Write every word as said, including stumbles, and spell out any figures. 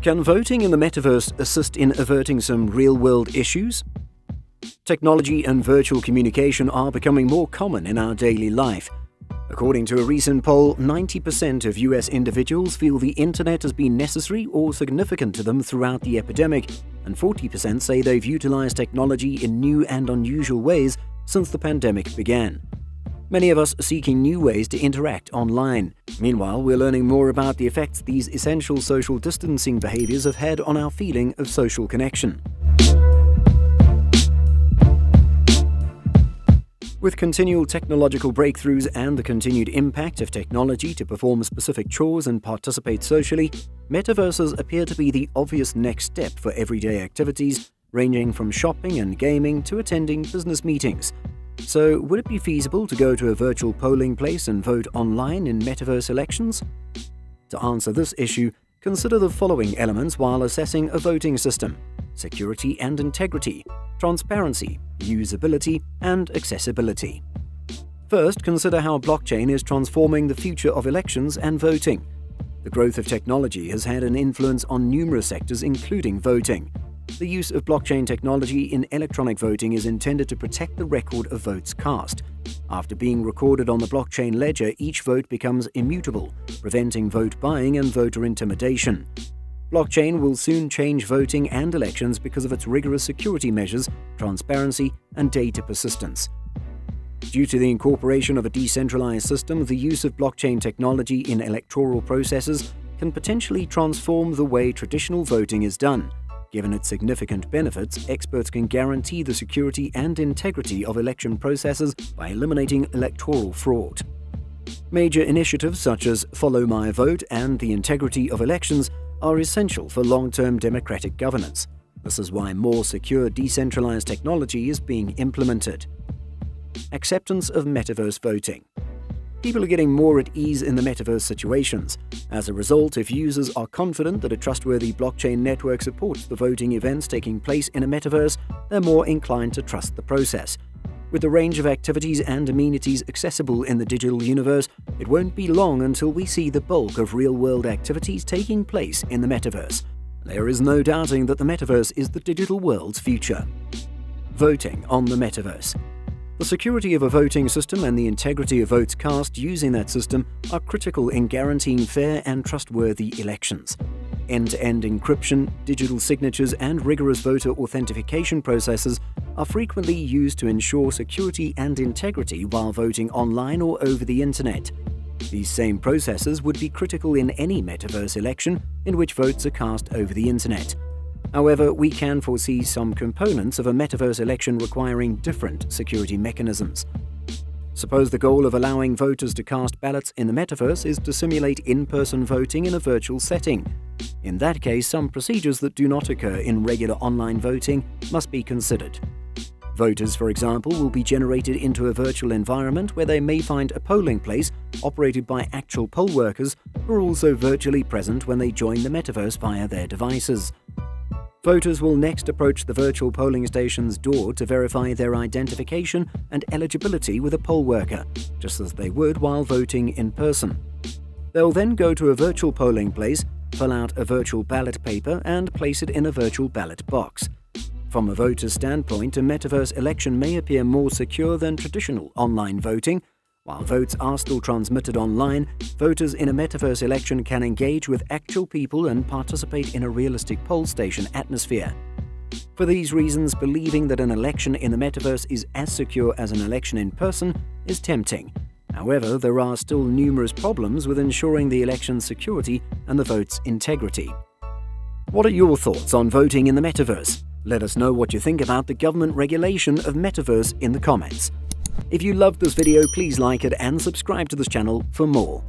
Can voting in the metaverse assist in averting some real-world issues? Technology and virtual communication are becoming more common in our daily life. According to a recent poll, ninety percent of U S individuals feel the internet has been necessary or significant to them throughout the epidemic, and forty percent say they've utilized technology in new and unusual ways since the pandemic began. Many of us are seeking new ways to interact online. Meanwhile, we're learning more about the effects these essential social distancing behaviors have had on our feeling of social connection. With continual technological breakthroughs and the continued impact of technology to perform specific chores and participate socially, metaverses appear to be the obvious next step for everyday activities, ranging from shopping and gaming to attending business meetings. So, would it be feasible to go to a virtual polling place and vote online in metaverse elections? To answer this issue, consider the following elements while assessing a voting system: security and integrity, transparency, usability, and accessibility. First, consider how blockchain is transforming the future of elections and voting. The growth of technology has had an influence on numerous sectors, including voting. The use of blockchain technology in electronic voting is intended to protect the record of votes cast. After being recorded on the blockchain ledger, each vote becomes immutable, preventing vote buying and voter intimidation. Blockchain will soon change voting and elections because of its rigorous security measures, transparency, and data persistence. Due to the incorporation of a decentralized system, the use of blockchain technology in electoral processes can potentially transform the way traditional voting is done. Given its significant benefits, experts can guarantee the security and integrity of election processes by eliminating electoral fraud. Major initiatives such as Follow My Vote and the Integrity of Elections are essential for long-term democratic governance. This is why more secure, decentralized technology is being implemented. Acceptance of metaverse voting. People are getting more at ease in the metaverse situations. As a result, if users are confident that a trustworthy blockchain network supports the voting events taking place in a metaverse, they're more inclined to trust the process. With the range of activities and amenities accessible in the digital universe, it won't be long until we see the bulk of real-world activities taking place in the metaverse. There is no doubting that the metaverse is the digital world's future. Voting on the metaverse. The security of a voting system and the integrity of votes cast using that system are critical in guaranteeing fair and trustworthy elections. End-to-end encryption, digital signatures, and rigorous voter authentication processes are frequently used to ensure security and integrity while voting online or over the internet. These same processes would be critical in any metaverse election in which votes are cast over the internet. However, we can foresee some components of a metaverse election requiring different security mechanisms. Suppose the goal of allowing voters to cast ballots in the metaverse is to simulate in-person voting in a virtual setting. In that case, some procedures that do not occur in regular online voting must be considered. Voters, for example, will be generated into a virtual environment where they may find a polling place operated by actual poll workers who are also virtually present when they join the metaverse via their devices. Voters will next approach the virtual polling station's door to verify their identification and eligibility with a poll worker, just as they would while voting in person. They'll then go to a virtual polling place, pull out a virtual ballot paper and place it in a virtual ballot box. From a voter's standpoint, a metaverse election may appear more secure than traditional online voting. While votes are still transmitted online, voters in a metaverse election can engage with actual people and participate in a realistic poll station atmosphere. For these reasons, believing that an election in the metaverse is as secure as an election in person is tempting. However, there are still numerous problems with ensuring the election's security and the vote's integrity. What are your thoughts on voting in the metaverse? Let us know what you think about the government regulation of metaverse in the comments. If you loved this video, please like it and subscribe to this channel for more.